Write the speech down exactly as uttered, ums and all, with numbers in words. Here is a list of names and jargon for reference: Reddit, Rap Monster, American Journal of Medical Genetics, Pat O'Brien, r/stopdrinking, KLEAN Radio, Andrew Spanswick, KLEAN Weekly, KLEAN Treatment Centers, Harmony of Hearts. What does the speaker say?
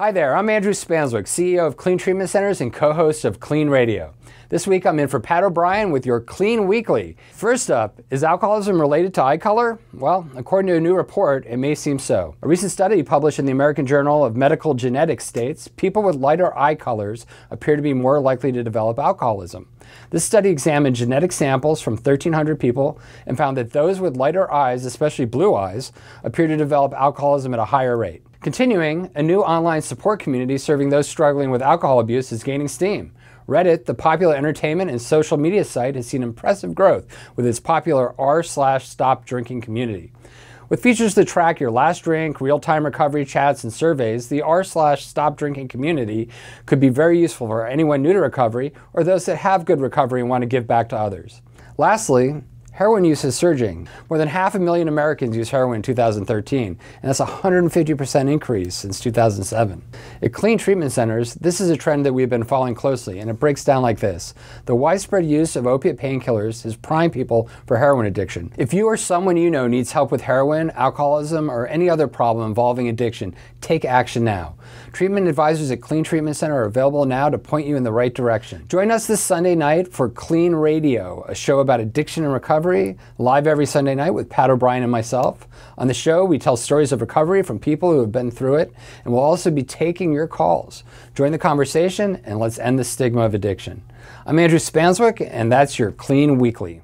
Hi there, I'm Andrew Spanswick, C E O of KLEAN Treatment Centers and co-host of KLEAN Radio. This week I'm in for Pat O'Brien with your KLEAN Weekly. First up, is alcoholism related to eye color? Well, according to a new report, it may seem so. A recent study published in the American Journal of Medical Genetics states people with lighter eye colors appear to be more likely to develop alcoholism. This study examined genetic samples from thirteen hundred people and found that those with lighter eyes, especially blue eyes, appear to develop alcoholism at a higher rate. Continuing, a new online support community serving those struggling with alcohol abuse is gaining steam. Reddit, the popular entertainment and social media site, has seen impressive growth with its popular r slash stop drinking community. With features that track your last drink, real-time recovery chats, and surveys, the r slash stop drinking community could be very useful for anyone new to recovery or those that have good recovery and want to give back to others. Lastly, heroin use is surging. More than half a million Americans used heroin in two thousand thirteen, and that's a one hundred fifty percent increase since two thousand seven. At KLEAN Treatment Centers, this is a trend that we've been following closely, and it breaks down like this. The widespread use of opiate painkillers is priming people for heroin addiction. If you or someone you know needs help with heroin, alcoholism, or any other problem involving addiction, take action now. Treatment advisors at KLEAN Treatment Center are available now to point you in the right direction. Join us this Sunday night for KLEAN Radio, a show about addiction and recovery, live every Sunday night with Pat O'Brien and myself. On the show, we tell stories of recovery from people who have been through it, and we'll also be taking your calls. Join the conversation, and let's end the stigma of addiction. I'm Andrew Spanswick, and that's your KLEAN Weekly.